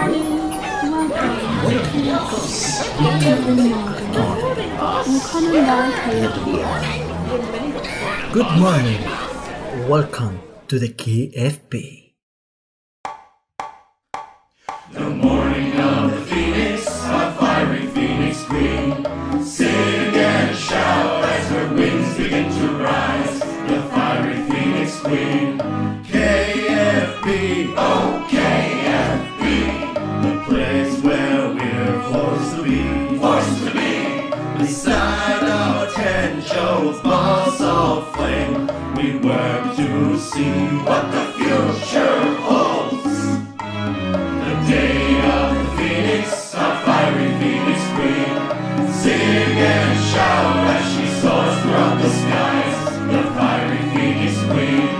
Good morning. Welcome to the KFP. The morning of the phoenix, a fiery phoenix queen. Sing again and shout as her wings begin to rise. The fiery phoenix queen. KFP, oh KFP, the place where we're forced to be, forced to be. Beside our Tenchou's balls of flame, we work to see what the future holds. The day of the phoenix, our fiery phoenix queen. Sing and shout as she soars throughout the skies. The fiery phoenix queen.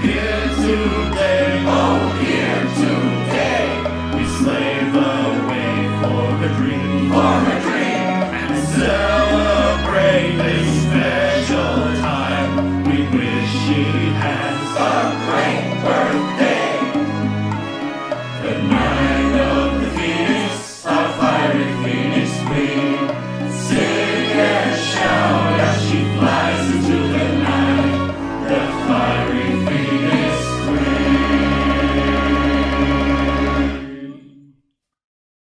Here today, oh here today, we slave away for a dream, for a dream, and celebrate this special time. We wish she has a great birthday. Good night.